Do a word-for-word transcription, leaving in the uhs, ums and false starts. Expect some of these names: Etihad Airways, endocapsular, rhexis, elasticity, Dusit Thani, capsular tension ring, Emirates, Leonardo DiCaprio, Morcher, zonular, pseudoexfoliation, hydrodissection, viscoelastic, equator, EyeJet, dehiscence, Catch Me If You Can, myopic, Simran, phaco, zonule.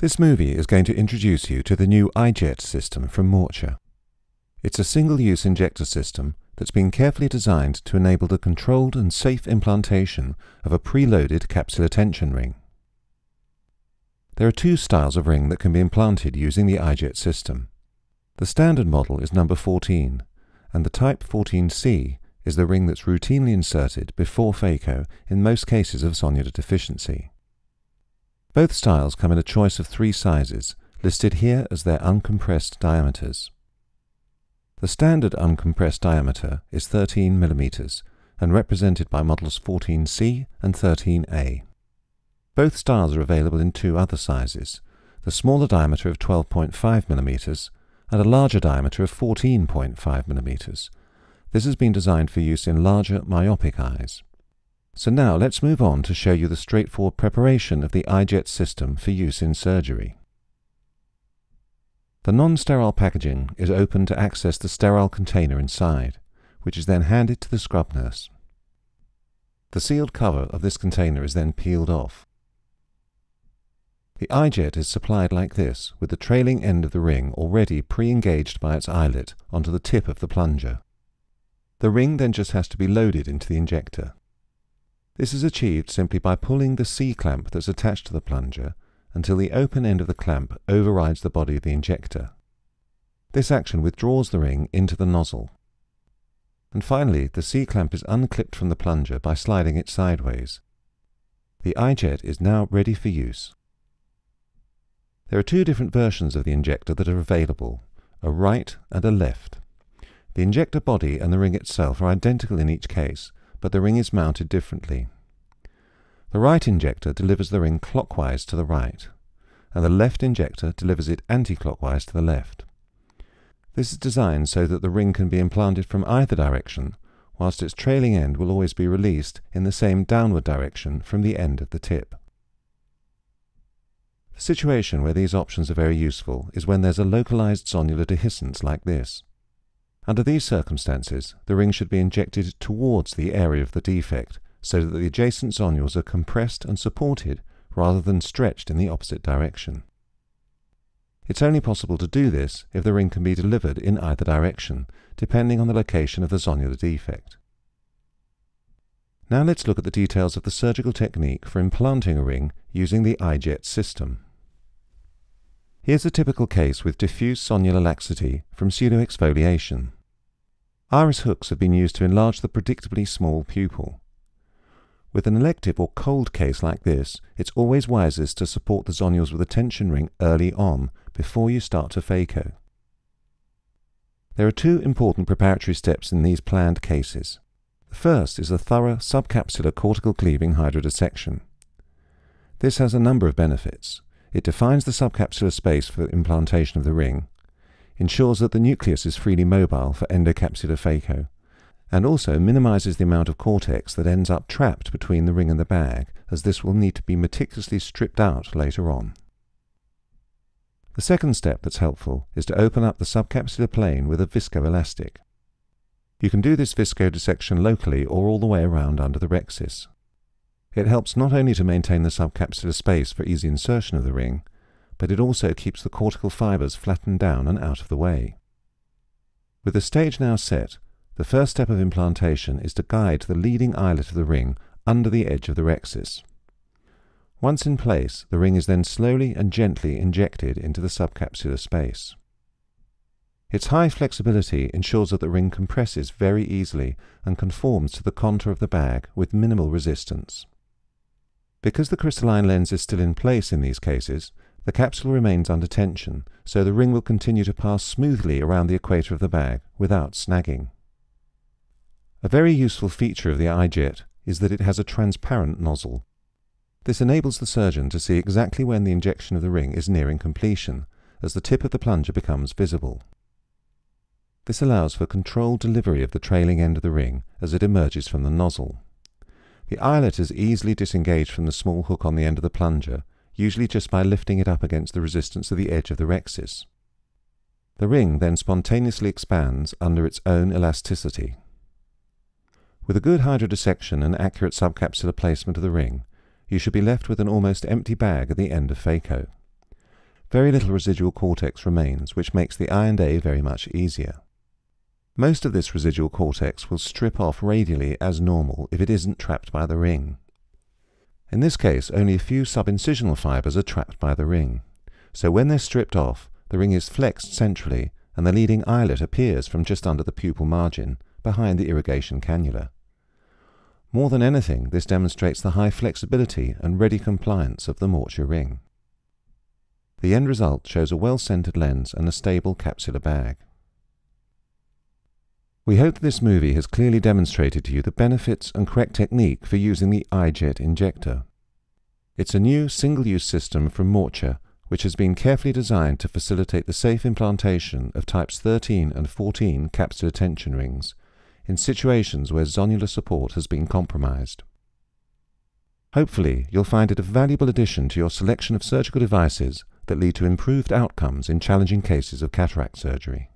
This movie is going to introduce you to the new EyeJet system from Morcher. It's a single-use injector system that's been carefully designed to enable the controlled and safe implantation of a preloaded capsular tension ring. There are two styles of ring that can be implanted using the EyeJet system. The standard model is number fourteen, and the type fourteen C is the ring that's routinely inserted before phaco in most cases of zonular deficiency. Both styles come in a choice of three sizes, listed here as their uncompressed diameters. The standard uncompressed diameter is thirteen millimeters and represented by models fourteen C and thirteen A. Both styles are available in two other sizes, the smaller diameter of twelve point five millimeters and a larger diameter of fourteen point five millimeters. This has been designed for use in larger myopic eyes. So now let's move on to show you the straightforward preparation of the EyeJet system for use in surgery. The non-sterile packaging is opened to access the sterile container inside, which is then handed to the scrub nurse. The sealed cover of this container is then peeled off. The EyeJet is supplied like this, with the trailing end of the ring already pre-engaged by its eyelet onto the tip of the plunger. The ring then just has to be loaded into the injector. This is achieved simply by pulling the C-clamp that's attached to the plunger until the open end of the clamp overrides the body of the injector. This action withdraws the ring into the nozzle. And finally, the C-clamp is unclipped from the plunger by sliding it sideways. The EyeJet is now ready for use. There are two different versions of the injector that are available, a right and a left. The injector body and the ring itself are identical in each case, but the ring is mounted differently. The right injector delivers the ring clockwise to the right, and the left injector delivers it anti-clockwise to the left. This is designed so that the ring can be implanted from either direction, whilst its trailing end will always be released in the same downward direction from the end of the tip. The situation where these options are very useful is when there's a localized zonular dehiscence like this. Under these circumstances, the ring should be injected towards the area of the defect so that the adjacent zonules are compressed and supported rather than stretched in the opposite direction. It's only possible to do this if the ring can be delivered in either direction, depending on the location of the zonular defect. Now let's look at the details of the surgical technique for implanting a ring using the EyeJet system. Here's a typical case with diffuse zonular laxity from pseudoexfoliation. Iris hooks have been used to enlarge the predictably small pupil. With an elective or cold case like this, it's always wisest to support the zonules with a tension ring early on before you start to phaco. There are two important preparatory steps in these planned cases. The first is a thorough subcapsular cortical cleaving hydrodissection. This has a number of benefits. It defines the subcapsular space for implantation of the ring, ensures that the nucleus is freely mobile for endocapsular phaco, and also minimizes the amount of cortex that ends up trapped between the ring and the bag, as this will need to be meticulously stripped out later on. The second step that's helpful is to open up the subcapsular plane with a viscoelastic. You can do this viscodissection locally or all the way around under the rhexis. It helps not only to maintain the subcapsular space for easy insertion of the ring, but it also keeps the cortical fibers flattened down and out of the way. With the stage now set, the first step of implantation is to guide the leading eyelet of the ring under the edge of the rhexis. Once in place, the ring is then slowly and gently injected into the subcapsular space. Its high flexibility ensures that the ring compresses very easily and conforms to the contour of the bag with minimal resistance. Because the crystalline lens is still in place in these cases, the capsule remains under tension, so the ring will continue to pass smoothly around the equator of the bag without snagging. A very useful feature of the EyeJet is that it has a transparent nozzle. This enables the surgeon to see exactly when the injection of the ring is nearing completion, as the tip of the plunger becomes visible. This allows for controlled delivery of the trailing end of the ring as it emerges from the nozzle. The eyelet is easily disengaged from the small hook on the end of the plunger, usually just by lifting it up against the resistance of the edge of the rhexis. The ring then spontaneously expands under its own elasticity. With a good hydrodissection and accurate subcapsular placement of the ring, you should be left with an almost empty bag at the end of phaco. very little residual cortex remains, which makes the I and A very much easier. Most of this residual cortex will strip off radially as normal if it isn't trapped by the ring. In this case, only a few subincisional fibers are trapped by the ring. So when they're stripped off, the ring is flexed centrally and the leading eyelet appears from just under the pupil margin, behind the irrigation cannula. More than anything, this demonstrates the high flexibility and ready compliance of the Morcher ring. The end result shows a well-centered lens and a stable capsular bag. We hope that this movie has clearly demonstrated to you the benefits and correct technique for using the EyeJet injector. It's a new single-use system from Morcher, which has been carefully designed to facilitate the safe implantation of types thirteen and fourteen capsular tension rings in situations where zonular support has been compromised. Hopefully, you'll find it a valuable addition to your selection of surgical devices that lead to improved outcomes in challenging cases of cataract surgery.